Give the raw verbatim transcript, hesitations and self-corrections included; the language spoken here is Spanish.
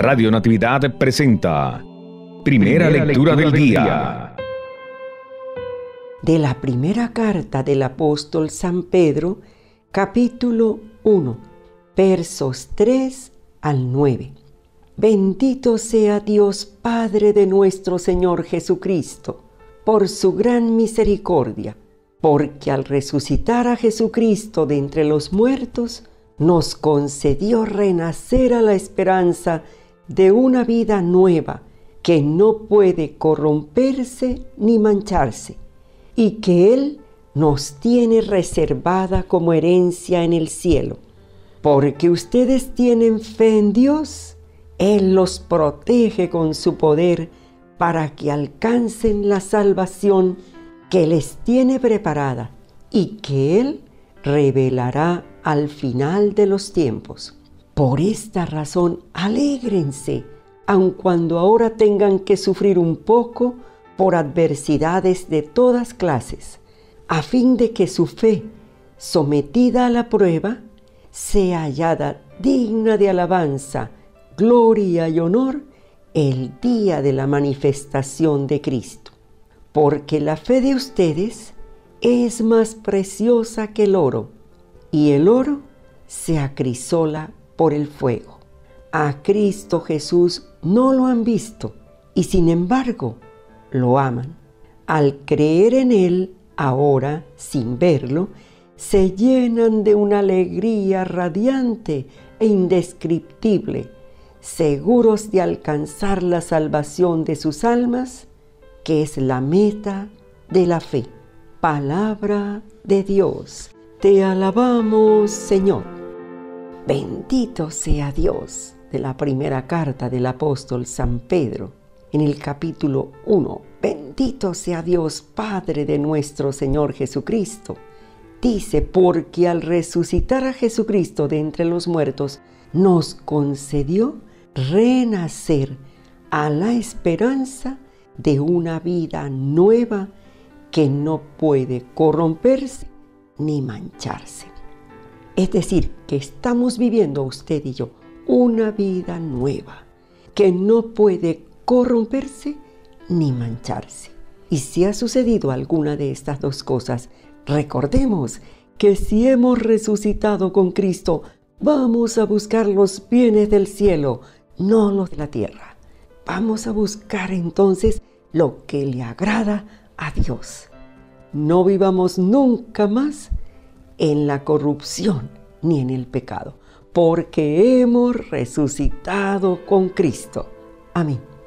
Radio Natividad presenta Primera, Primera Lectura, lectura del, del Día. De la primera carta del apóstol San Pedro, capítulo uno, versos tres al nueve. Bendito sea Dios Padre de nuestro Señor Jesucristo, por su gran misericordia, porque al resucitar a Jesucristo de entre los muertos, nos concedió renacer a la esperanza de una vida nueva que no puede corromperse ni mancharse, y que Él nos tiene reservada como herencia en el cielo. Porque ustedes tienen fe en Dios, Él los protege con su poder para que alcancen la salvación que les tiene preparada y que Él revelará al final de los tiempos. Por esta razón, alégrense, aun cuando ahora tengan que sufrir un poco por adversidades de todas clases, a fin de que su fe, sometida a la prueba, sea hallada digna de alabanza, gloria y honor el día de la manifestación de Cristo. Porque la fe de ustedes es más preciosa que el oro, y el oro se acrisola por el fuego. A Cristo Jesús no lo han visto, y sin embargo lo aman. Al creer en Él, ahora, sin verlo, se llenan de una alegría radiante e indescriptible, seguros de alcanzar la salvación de sus almas, que es la meta de la fe. Palabra de Dios. Te alabamos, Señor. Bendito sea Dios. De la primera carta del apóstol San Pedro, en el capítulo uno. Bendito sea Dios, Padre de nuestro Señor Jesucristo. Dice, porque al resucitar a Jesucristo de entre los muertos, nos concedió renacer a la esperanza de una vida nueva que no puede corromperse ni mancharse. Es decir, que estamos viviendo usted y yo una vida nueva que no puede corromperse ni mancharse. Y si ha sucedido alguna de estas dos cosas, recordemos que si hemos resucitado con Cristo, vamos a buscar los bienes del cielo, no los de la tierra. Vamos a buscar entonces lo que le agrada a Dios. No vivamos nunca más en la corrupción ni en el pecado, porque hemos resucitado con Cristo. Amén.